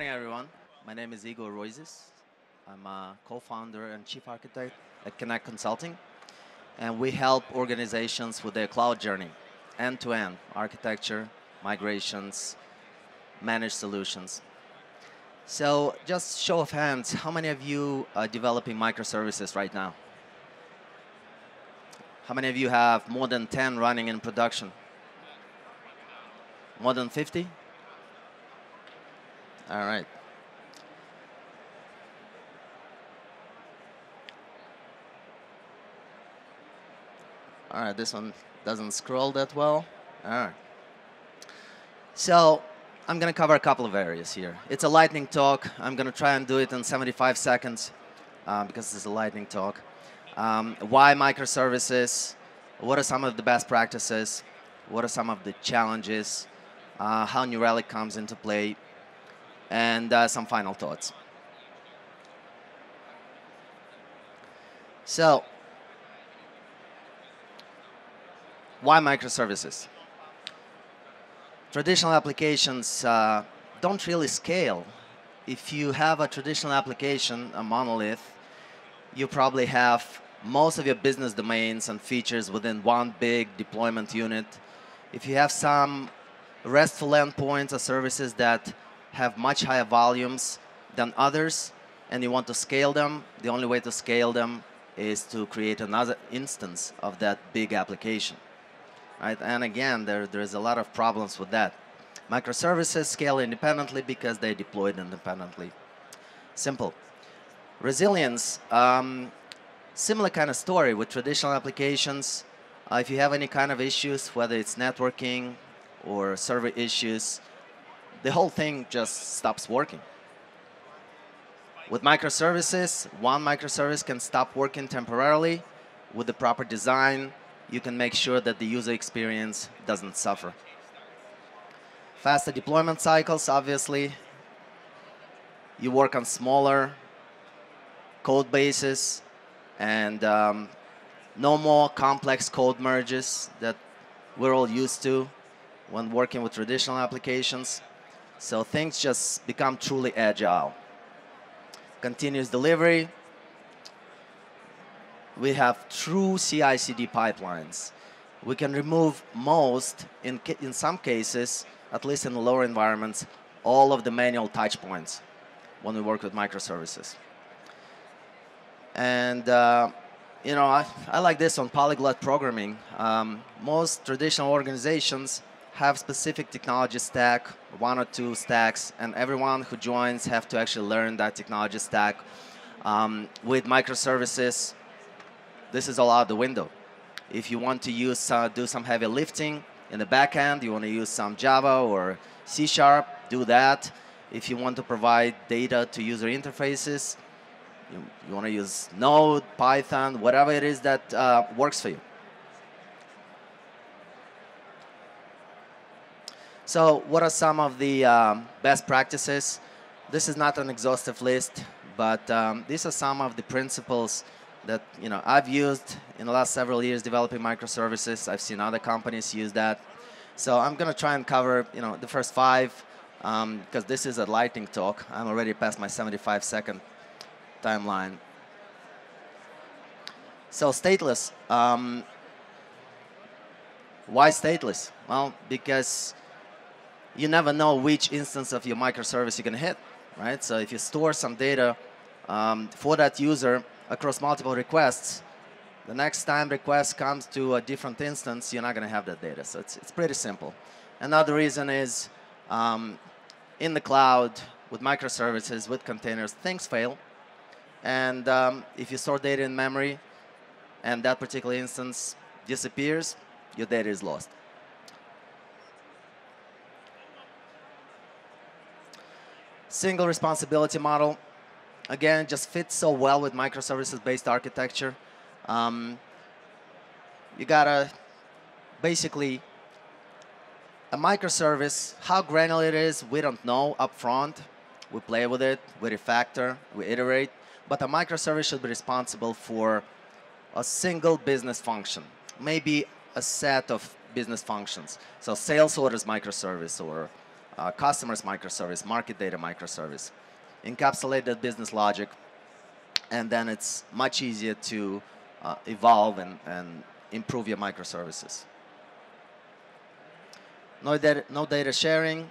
morning, everyone. My name is Igor Roizis. I'm a co-founder and chief architect at Kinect Consulting. And we help organizations with their cloud journey, end-to-end, architecture, migrations, managed solutions. So just show of hands, how many of you are developing microservices right now? How many of you have more than 10 running in production? More than 50? All right. All right, this one doesn't scroll that well. All right. So I'm going to cover a couple of areas here. It's a lightning talk. I'm going to try and do it in 75 seconds because this is a lightning talk. Why microservices? What are some of the best practices? What are some of the challenges? How New Relic comes into play? And some final thoughts. So, why microservices? Traditional applications don't really scale. If you have a traditional application, a monolith, you probably have most of your business domains and features within one big deployment unit. If you have some RESTful endpoints or services that have much higher volumes than others, and you want to scale them, the only way to scale them is to create another instance of that big application. Right? And again, there's a lot of problems with that. Microservices scale independently because they're deployed independently. Simple. Resilience, similar kind of story with traditional applications. If you have any kind of issues, whether it's networking or server issues, the whole thing just stops working. With microservices, one microservice can stop working temporarily. With the proper design, you can make sure that the user experience doesn't suffer. Faster deployment cycles, obviously. You work on smaller code bases and no more complex code merges that we're all used to when working with traditional applications. So things just become truly agile. Continuous delivery. We have true CI/CD pipelines. We can remove most, in some cases, at least in the lower environments, all of the manual touch points when we work with microservices. And you know, I like this on polyglot programming. Most traditional organizations have specific technology stack, one or two stacks, and everyone who joins have to actually learn that technology stack. With microservices, this is all out the window. If you want to use, do some heavy lifting in the back end, you want to use some Java or C#, do that. If you want to provide data to user interfaces, you want to use Node, Python, whatever it is that works for you. So what are some of the best practices? This is not an exhaustive list, but these are some of the principles that I've used in the last several years developing microservices. I've seen other companies use that. So I'm going to try and cover the first five because this is a lightning talk. I'm already past my 75-second timeline. So stateless. Why stateless? Well, because you never know which instance of your microservice you're going to hit, right? So if you store some data for that user across multiple requests, the next time request comes to a different instance, you're not going to have that data. So it's pretty simple. Another reason is in the cloud, with microservices, with containers, things fail. And if you store data in memory and that particular instance disappears, your data is lost. Single responsibility model. Again, just fits so well with microservices-based architecture. You gotta basically, a microservice, how granular it is, we don't know up front. We play with it, we refactor, we iterate. But a microservice should be responsible for a single business function, maybe a set of business functions. So sales orders microservice, or customers microservice, market data microservice. Encapsulate that business logic, and then it's much easier to evolve and improve your microservices. No data sharing.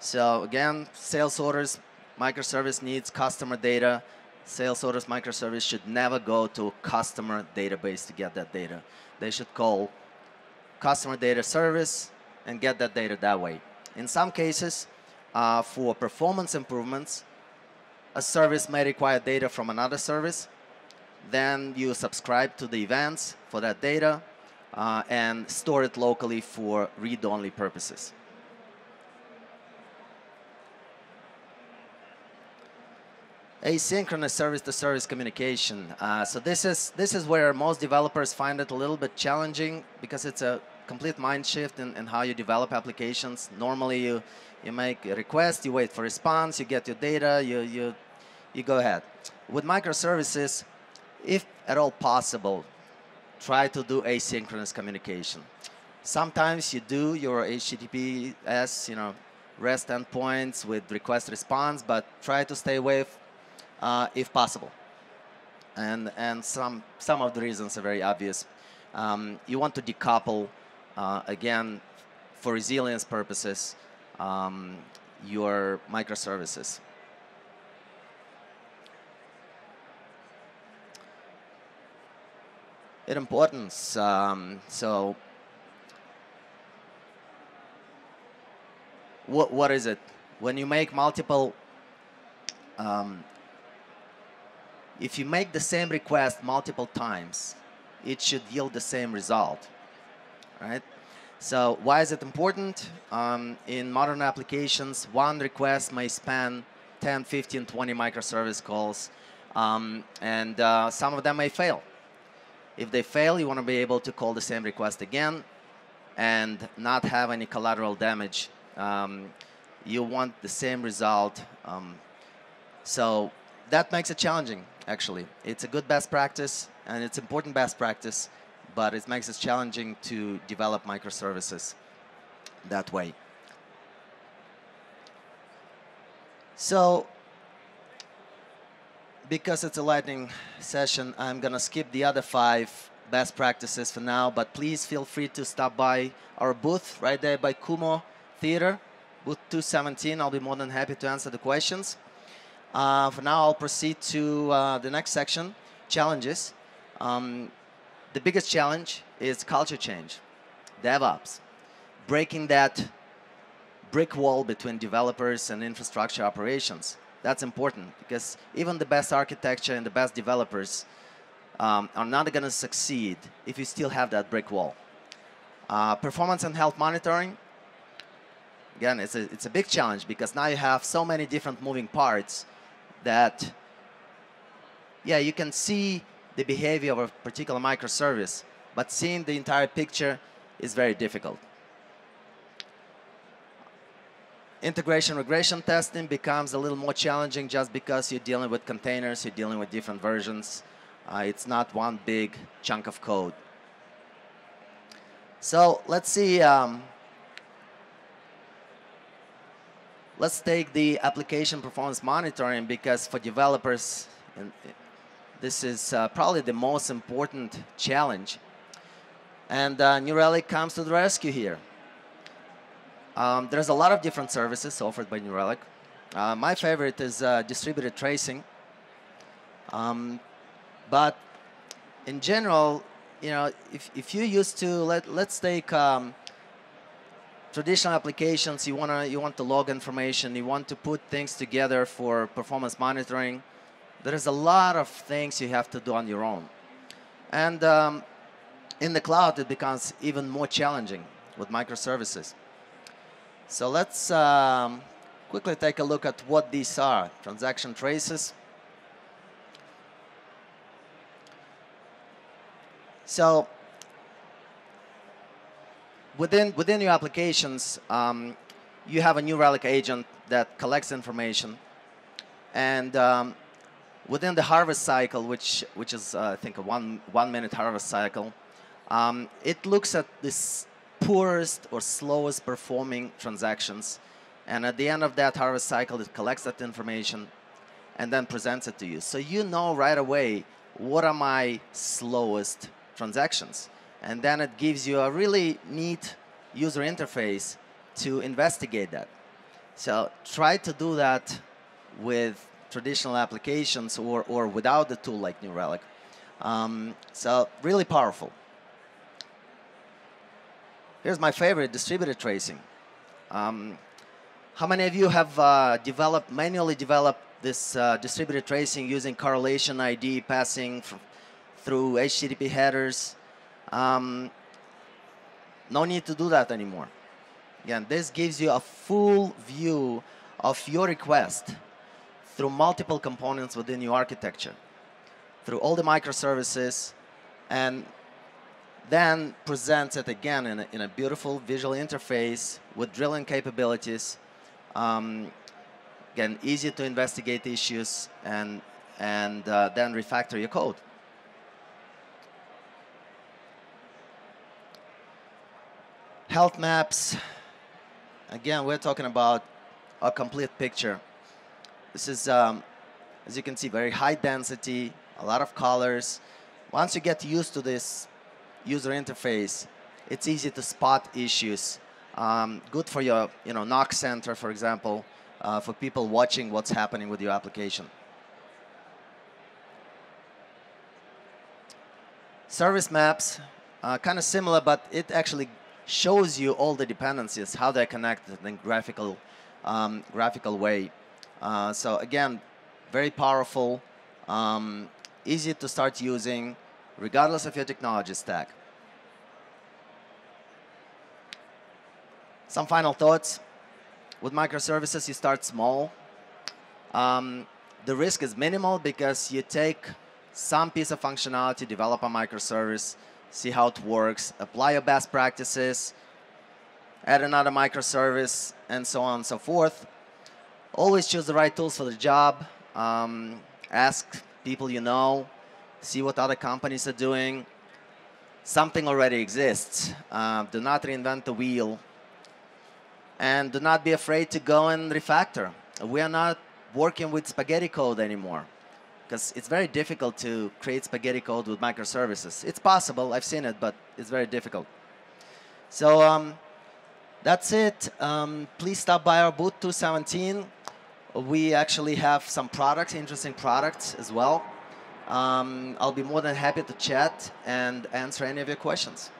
So again, sales orders, microservice needs customer data. Sales orders microservice should never go to customer database to get that data. They should call customer data service and get that data that way. In some cases, for performance improvements, a service may require data from another service. Then you subscribe to the events for that data and store it locally for read-only purposes. Asynchronous service-to-service communication. So this is where most developers find it a little bit challenging, because it's a complete mind shift in how you develop applications. Normally, you make a request, you wait for response, you get your data, you go ahead. With microservices, if at all possible, try to do asynchronous communication. Sometimes you do your HTTPS, REST endpoints with request-response, but try to stay away if possible. And some of the reasons are very obvious. You want to decouple, again, for resilience purposes, your microservices. In importance, so what is it? When you make multiple, if you make the same request multiple times, it should yield the same result, right? So why is it important? In modern applications, one request may span 10, 15, 20 microservice calls, and some of them may fail. If they fail, you want to be able to call the same request again and not have any collateral damage. You want the same result. So that makes it challenging, actually. It's a good best practice, and it's important best practice, but it makes it challenging to develop microservices that way. So, because it's a lightning session, I'm going to skip the other 5 best practices for now, but please feel free to stop by our booth right there by Kumo Theater, booth 217. I'll be more than happy to answer the questions. For now, I'll proceed to the next section, challenges. The biggest challenge is culture change, DevOps. Breaking that brick wall between developers and infrastructure operations. That's important, because even the best architecture and the best developers are not going to succeed if you still have that brick wall. Performance and health monitoring. Again, it's a big challenge, because now you have so many different moving parts that, yeah, you can see the behavior of a particular microservice, but seeing the entire picture is very difficult. Integration regression testing becomes a little more challenging, just because you're dealing with containers, you're dealing with different versions. It's not one big chunk of code. So let's see. Let's take the application performance monitoring, because for developers, this is probably the most important challenge. And New Relic comes to the rescue here. There's a lot of different services offered by New Relic. My favorite is distributed tracing. But in general, if you're used to, let's take traditional applications, you want to log information, you want to put things together for performance monitoring. There's a lot of things you have to do on your own. And in the cloud, it becomes even more challenging with microservices. So let's quickly take a look at what these are. Transaction traces. So within your applications, you have a New Relic agent that collects information. And within the harvest cycle, which is, I think, a one-minute harvest cycle, it looks at this poorest or slowest performing transactions. And at the end of that harvest cycle, it collects that information and then presents it to you. So you know right away, what are my slowest transactions? And then it gives you a really neat user interface to investigate that. So try to do that with traditional applications or without the tool like New Relic. So really powerful. Here's my favorite, distributed tracing. How many of you have manually developed this distributed tracing using correlation ID passing through HTTP headers? No need to do that anymore. Again, this gives you a full view of your request through multiple components within your architecture, through all the microservices, and then presents it again in a beautiful visual interface with drilling capabilities. Again, easy to investigate issues and then refactor your code. Health maps. Again, we're talking about a complete picture. This is, as you can see, very high density, a lot of colors. Once you get used to this user interface, it's easy to spot issues. Good for your, knock center, for example, for people watching what's happening with your application. Service maps, kind of similar, but it actually shows you all the dependencies, how they're connected in graphical way. So again, very powerful, easy to start using, regardless of your technology stack. Some final thoughts. With microservices, you start small. The risk is minimal because you take some piece of functionality, develop a microservice, see how it works, apply your best practices, add another microservice, and so on and so forth. Always choose the right tools for the job. Ask people you know, see what other companies are doing. Something already exists. Do not reinvent the wheel. And do not be afraid to go and refactor. We are not working with spaghetti code anymore, because it's very difficult to create spaghetti code with microservices. It's possible, I've seen it, but it's very difficult. So that's it. Please stop by our booth 217. We actually have some products, interesting products as well. I'll be more than happy to chat and answer any of your questions.